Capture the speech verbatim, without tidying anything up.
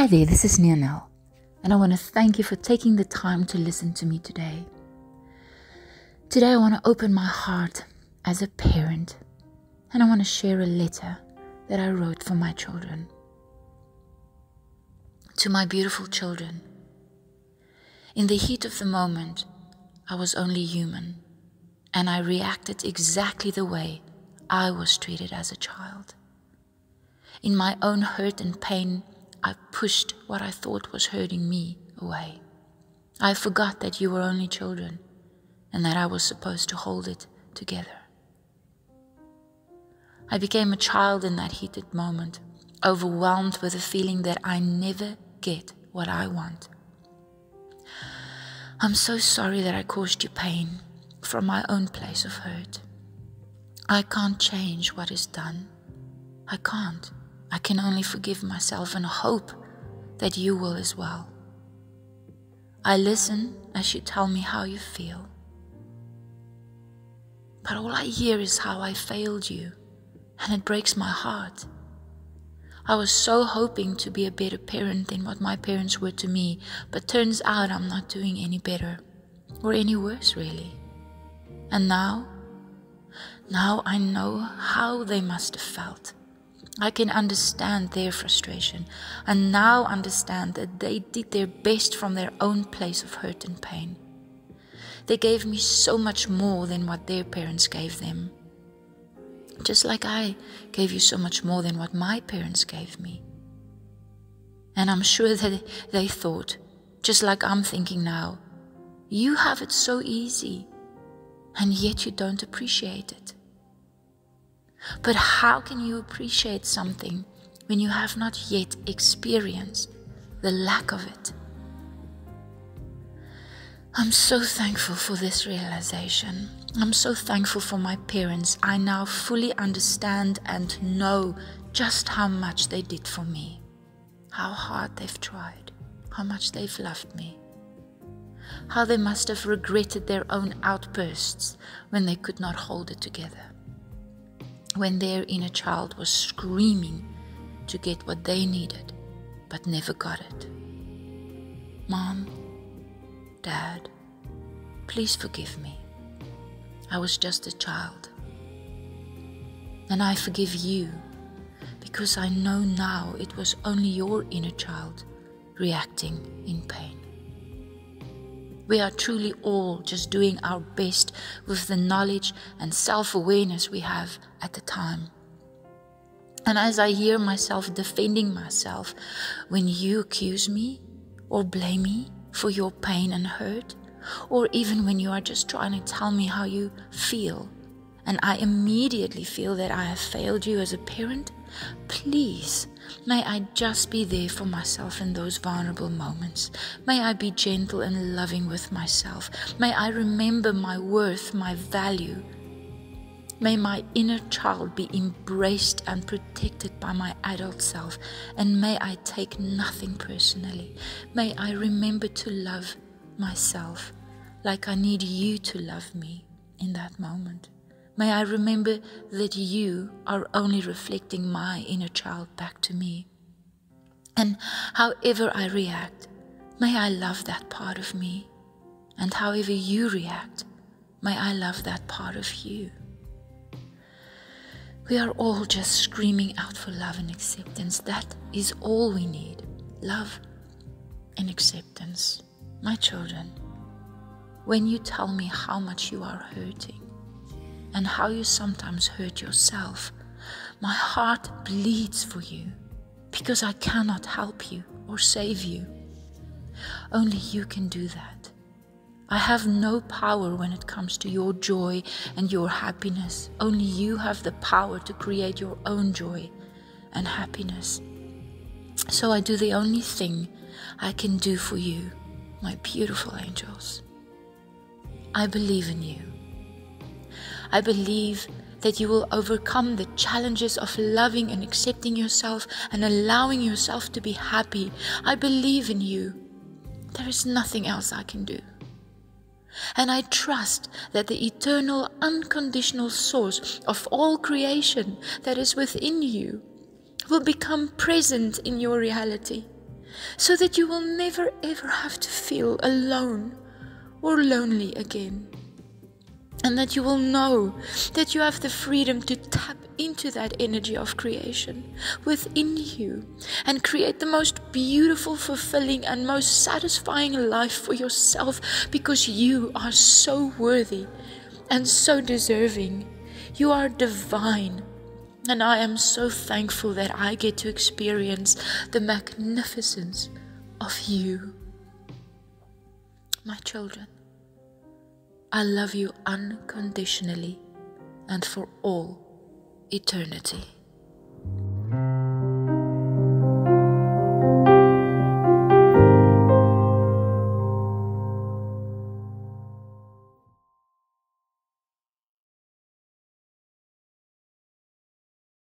Hi there, this is Nianell, and I want to thank you for taking the time to listen to me today. Today I want to open my heart as a parent, and I want to share a letter that I wrote for my children. To my beautiful children, in the heat of the moment, I was only human, and I reacted exactly the way I was treated as a child. In my own hurt and pain, I pushed what I thought was hurting me away. I forgot that you were only children and that I was supposed to hold it together. I became a child in that heated moment, overwhelmed with a feeling that I never get what I want. I'm so sorry that I caused you pain from my own place of hurt. I can't change what is done. I can't. I can only forgive myself and hope that you will as well. I listen as you tell me how you feel. But all I hear is how I failed you, and it breaks my heart. I was so hoping to be a better parent than what my parents were to me, but turns out I'm not doing any better, or any worse really. And now, now I know how they must have felt. I can understand their frustration and now understand that they did their best from their own place of hurt and pain. They gave me so much more than what their parents gave them. Just like I gave you so much more than what my parents gave me. And I'm sure that they thought, just like I'm thinking now, you have it so easy and yet you don't appreciate it. But how can you appreciate something when you have not yet experienced the lack of it? I'm so thankful for this realization. I'm so thankful for my parents. I now fully understand and know just how much they did for me, how hard they've tried, how much they've loved me, how they must have regretted their own outbursts when they could not hold it together. When their inner child was screaming to get what they needed, but never got it. Mom, Dad, please forgive me. I was just a child. And I forgive you, because I know now it was only your inner child reacting in pain. We are truly all just doing our best with the knowledge and self-awareness we have at the time. And as I hear myself defending myself when you accuse me or blame me for your pain and hurt, or even when you are just trying to tell me how you feel, and I immediately feel that I have failed you as a parent, please, may I just be there for myself in those vulnerable moments. May I be gentle and loving with myself. May I remember my worth, my value. May my inner child be embraced and protected by my adult self. And may I take nothing personally. May I remember to love myself like I need you to love me in that moment. May I remember that you are only reflecting my inner child back to me. And however I react, may I love that part of me. And however you react, may I love that part of you. We are all just screaming out for love and acceptance. That is all we need. Love and acceptance. My children, when you tell me how much you are hurting, and how you sometimes hurt yourself, my heart bleeds for you, because I cannot help you or save you. Only you can do that. I have no power when it comes to your joy and your happiness. Only you have the power to create your own joy and happiness. So I do the only thing I can do for you, my beautiful angels. I believe in you. I believe that you will overcome the challenges of loving and accepting yourself and allowing yourself to be happy. I believe in you. There is nothing else I can do. And I trust that the eternal, unconditional source of all creation that is within you will become present in your reality. so that you will never ever have to feel alone or lonely again. And that you will know that you have the freedom to tap into that energy of creation within you and create the most beautiful, fulfilling, and most satisfying life for yourself, because you are so worthy and so deserving. You are divine. And I am so thankful that I get to experience the magnificence of you. My children, I love you unconditionally and for all eternity.